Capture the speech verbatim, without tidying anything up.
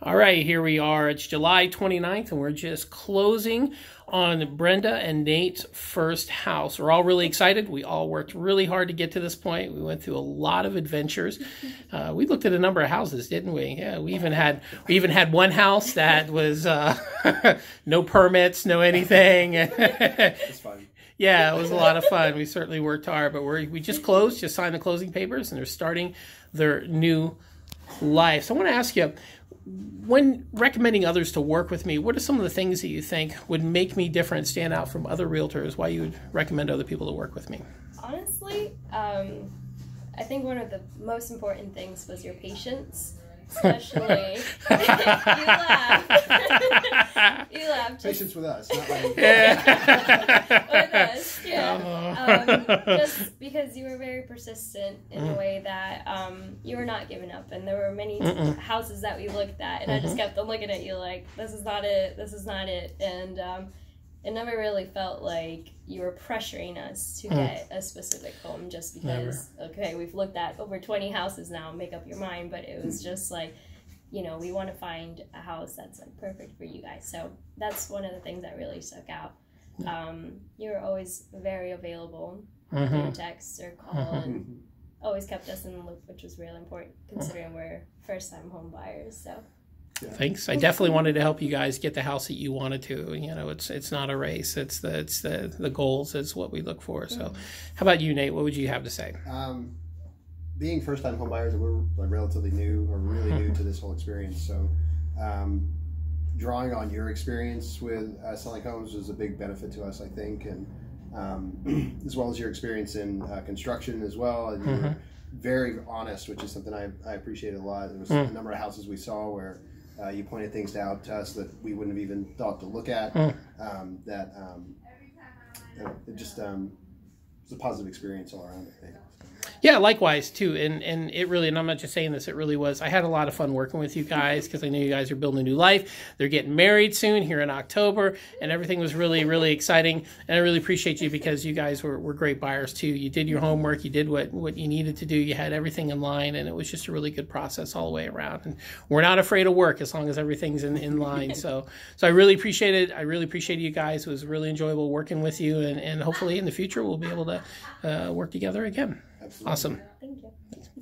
All right, here we are. It's July twenty-ninth, and we're just closing on Brenda and Nate's first house. We're all really excited. We all worked really hard to get to this point. We went through a lot of adventures. Uh, we looked at a number of houses, didn't we? Yeah, we even had we even had one house that was uh, no permits, no anything. It's fun. Yeah, it was a lot of fun. We certainly worked hard, but we we just closed, just signed the closing papers, and they're starting their new life. So I want to ask you, when recommending others to work with me, what are some of the things that you think would make me different, stand out from other realtors, why you would recommend other people to work with me? Honestly, um, I think one of the most important things was your patience, especially, you laugh, you laugh. Patience with us, not like yeah. with us, yeah. Oh. Um, just because you were very persistent in mm. a way that um, you were not giving up, and there were many Mm-mm. houses that we looked at, and mm-hmm. I just kept on looking at you like, this is not it, this is not it, and um, it never really felt like you were pressuring us to mm. get a specific home just because, never. Okay, we've looked at over twenty houses now, make up your mind, but it was just like, you know, we want to find a house that's like perfect for you guys. So that's one of the things that really stuck out. Um, you were always very available mm-hmm. in text or call mm-hmm. and always kept us in the loop, which was really important considering we're first-time home buyers, so. Yeah. Thanks. I definitely wanted to help you guys get the house that you wanted to. You know, it's it's not a race. It's the it's the the goals is what we look for. So, how about you, Nate? What would you have to say? Um, being first-time home buyers, we're like relatively new or really new to this whole experience. So, um, drawing on your experience with uh, selling homes is a big benefit to us, I think, and um, as well as your experience in uh, construction as well. And mm-hmm. you were very honest, which is something I I appreciated a lot. There was mm. a number of houses we saw where. Uh, you pointed things out to us that we wouldn't have even thought to look at. Mm. Um, that um, it just um, it's a positive experience all around, I think. Yeah, likewise too, and and it really, and I'm not just saying this, it really was. I had a lot of fun working with you guys because I knew you guys are building a new life. They're getting married soon here in October, and everything was really, really exciting. And I really appreciate you because you guys were, were great buyers too. You did your homework, you did what what you needed to do, you had everything in line, and it was just a really good process all the way around. And we're not afraid of work as long as everything's in, in line. So so I really appreciate it. I really appreciate you guys. It was really enjoyable working with you, and and hopefully in the future we'll be able to uh, work together again. Absolutely. Awesome. Thank you.